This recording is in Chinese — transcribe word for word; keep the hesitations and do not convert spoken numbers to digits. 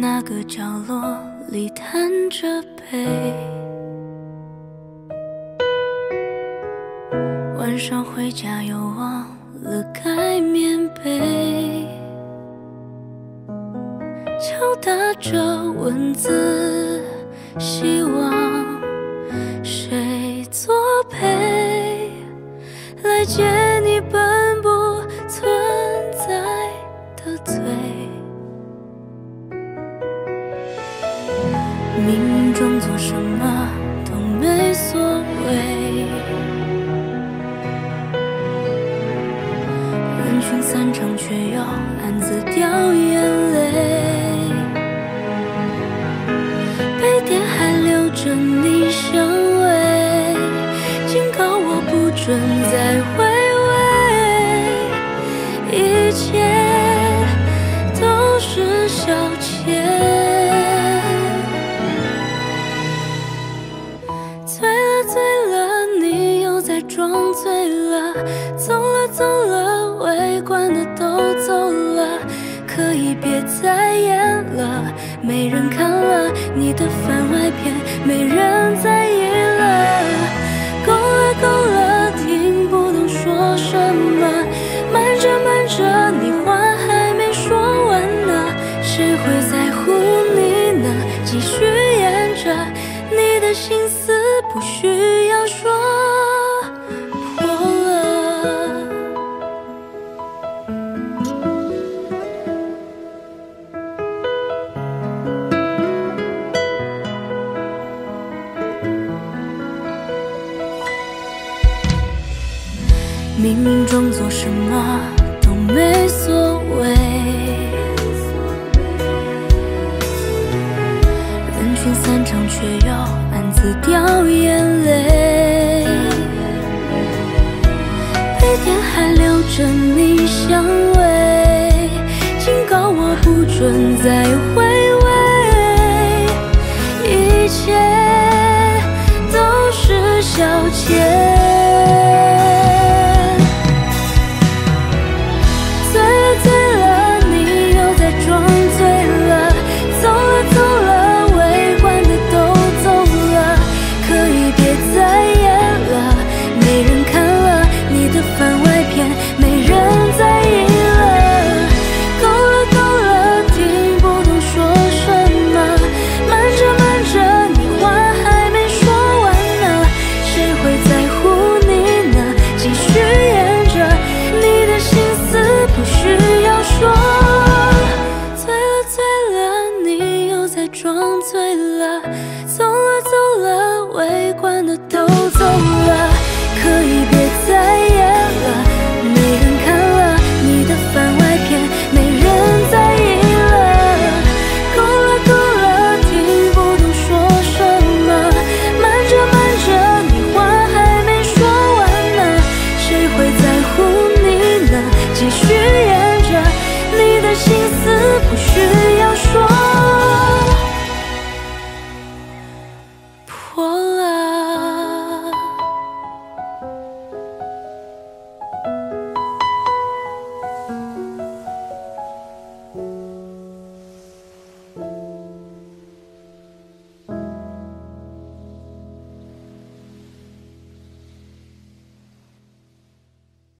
那个角落里贪着杯，晚上回家又忘了盖棉被，敲打着文字，希望谁作陪来接你奔波。 明明装作什么都没所谓，人群散场却又暗自掉眼泪。杯垫还留着你香味，警告我不准再回味，一切都是消遣。 装醉了，走了走了，围观的都走了，可以别再演了，没人看了，你的番外篇没人在意了，够了够了，听不懂说什么，瞒着瞒着，你话还没说完呢，谁会在乎你呢？继续演着，你的心思不需要说。 明明装作什么都没所谓，人群散场却又暗自掉眼泪。杯垫还留着你香味，警告我不准再回。